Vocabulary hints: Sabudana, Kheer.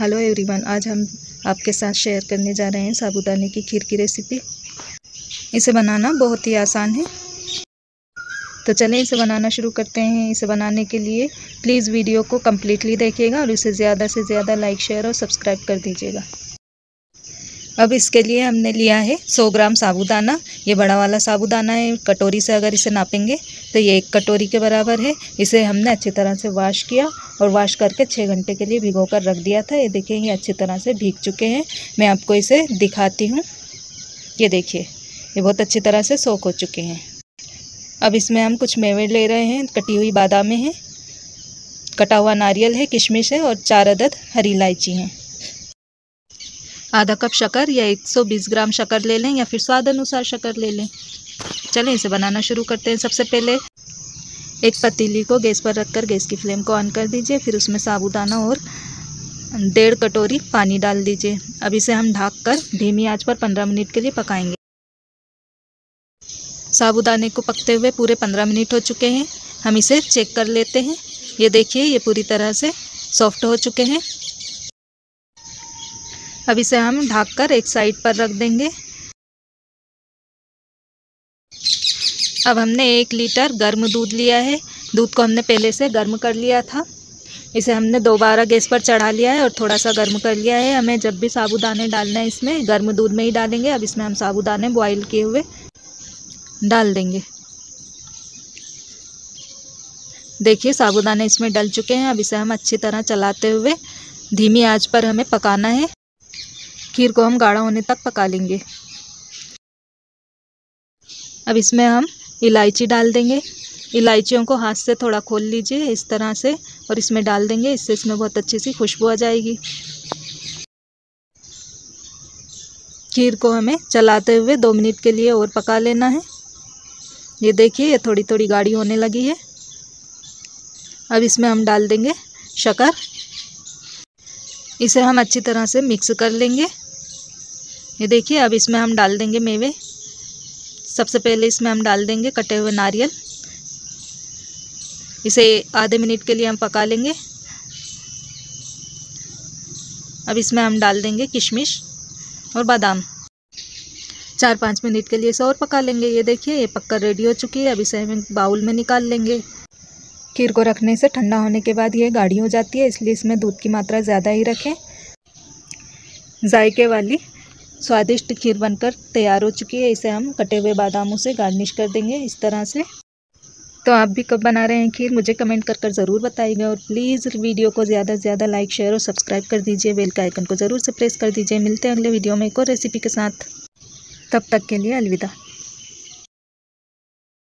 Hello everyone, आज हम आपके साथ शेयर करने जा रहे हैं साबूदाने की खीर की रेसिपी। इसे बनाना बहुत ही आसान है, तो चलें इसे बनाना शुरू करते हैं। इसे बनाने के लिए प्लीज़ वीडियो को कम्प्लीटली देखिएगा और इसे ज़्यादा से ज़्यादा लाइक, शेयर और सब्सक्राइब कर दीजिएगा। अब इसके लिए हमने लिया है 100 ग्राम साबूदाना। ये बड़ा वाला साबूदाना है, कटोरी से अगर इसे नापेंगे तो ये एक कटोरी के बराबर है। इसे हमने अच्छी तरह से वाश किया और वाश करके 6 घंटे के लिए भिगो कर रख दिया था। ये देखिए, ये अच्छी तरह से भीग चुके हैं। मैं आपको इसे दिखाती हूँ। ये देखिए, ये बहुत अच्छी तरह से सोख हो चुके हैं। अब इसमें हम कुछ मेवे ले रहे हैं। कटी हुई बादामें हैं, कटा हुआ नारियल है, किशमिश है और 4 अदद हरी इलायची हैं। आधा कप शक्कर या 120 ग्राम शक्कर ले लें या फिर स्वाद अनुसार शक्कर ले लें। चलें इसे बनाना शुरू करते हैं। सबसे पहले एक पतीली को गैस पर रखकर गैस की फ्लेम को ऑन कर दीजिए। फिर उसमें साबूदाना और 1.5 कटोरी पानी डाल दीजिए। अब इसे हम ढककर धीमी आंच पर 15 मिनट के लिए पकाएंगे। साबूदाने को पकते हुए पूरे 15 मिनट हो चुके हैं। हम इसे चेक कर लेते हैं। ये देखिए, ये पूरी तरह से सॉफ्ट हो चुके हैं। अब इसे हम ढककर एक साइड पर रख देंगे। अब हमने 1 लीटर गर्म दूध लिया है। दूध को हमने पहले से गर्म कर लिया था। इसे हमने दोबारा गैस पर चढ़ा लिया है और थोड़ा सा गर्म कर लिया है। हमें जब भी साबूदाने डालना है, इसमें गर्म दूध में ही डालेंगे। अब इसमें हम साबूदाने बॉईल किए हुए डाल देंगे। देखिए, साबूदाने इसमें डल चुके हैं। अब इसे हम अच्छी तरह चलाते हुए धीमी आंच पर हमें पकाना है। खीर को हम गाढ़ा होने तक पका लेंगे। अब इसमें हम इलायची डाल देंगे। इलायचियों को हाथ से थोड़ा खोल लीजिए इस तरह से और इसमें डाल देंगे। इससे इसमें बहुत अच्छी सी खुशबू आ जाएगी। खीर को हमें चलाते हुए 2 मिनट के लिए और पका लेना है। ये देखिए, ये थोड़ी थोड़ी गाढ़ी होने लगी है। अब इसमें हम डाल देंगे शक्कर। इसे हम अच्छी तरह से मिक्स कर लेंगे। ये देखिए, अब इसमें हम डाल देंगे मेवे। सबसे पहले इसमें हम डाल देंगे कटे हुए नारियल। इसे आधे मिनट के लिए हम पका लेंगे। अब इसमें हम डाल देंगे किशमिश और बादाम। 4-5 मिनट के लिए इसे और पका लेंगे। ये देखिए, ये पककर रेडी हो चुकी है। अब इसे हम बाउल में निकाल लेंगे। खीर को रखने से ठंडा होने के बाद ये गाढ़ी हो जाती है, इसलिए इसमें दूध की मात्रा ज़्यादा ही रखें। जायके वाली स्वादिष्ट खीर बनकर तैयार हो चुकी है। इसे हम कटे हुए बादामों से गार्निश कर देंगे इस तरह से। तो आप भी कब बना रहे हैं खीर, मुझे कमेंट कर ज़रूर बताइएगा और प्लीज़ वीडियो को ज़्यादा से ज़्यादा लाइक, शेयर और सब्सक्राइब कर दीजिए। बेल के आइकन को ज़रूर से प्रेस कर दीजिए। मिलते हैं अगले वीडियो में एक और रेसिपी के साथ। तब तक के लिए अलविदा।